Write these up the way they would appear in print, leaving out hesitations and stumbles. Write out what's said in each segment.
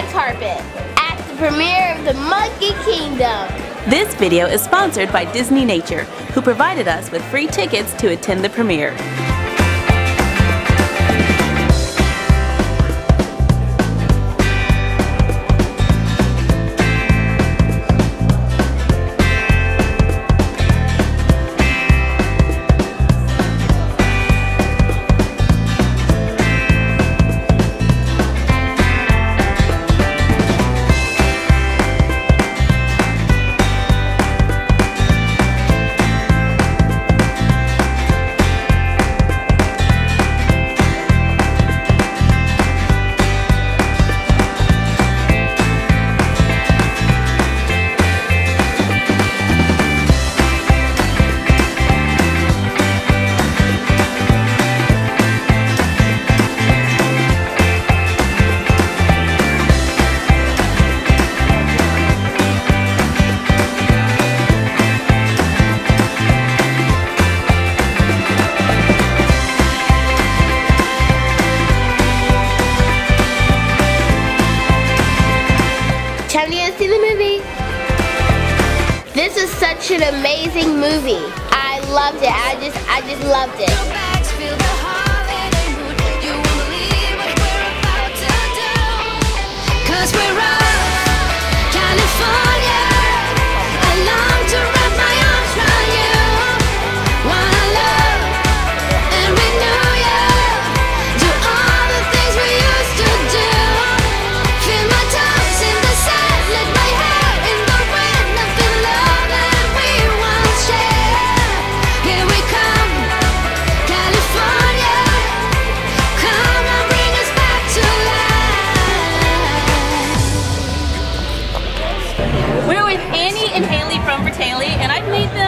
red carpet at the premiere of the Monkey Kingdom. This video is sponsored by Disney Nature, who provided us with free tickets to attend the premiere. Time to go see the movie. This is such an amazing movie. I loved it. I just loved it.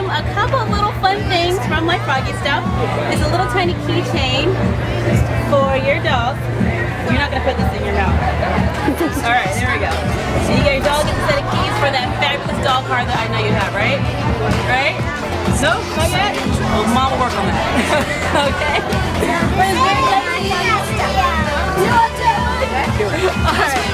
A couple of little fun things from my froggy stuff is a little tiny keychain for your dog. You're not going to put this in your mouth. Alright, there we go. So you got your dog and a set of keys for that fabulous dog car that I know you have, right? Right? Nope, not yet? Well, Mom will work on that. Okay? But it's very nice. Alright.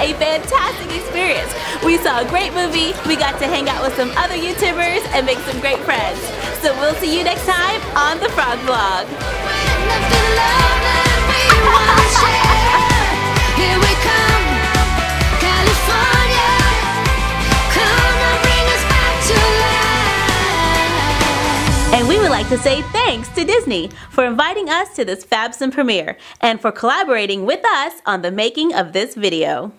A fantastic experience. We saw a great movie, we got to hang out with some other YouTubers and make some great friends. So we'll see you next time on The Frog Vlog. And we would like to say thanks to Disney for inviting us to this Fabsome premiere and for collaborating with us on the making of this video.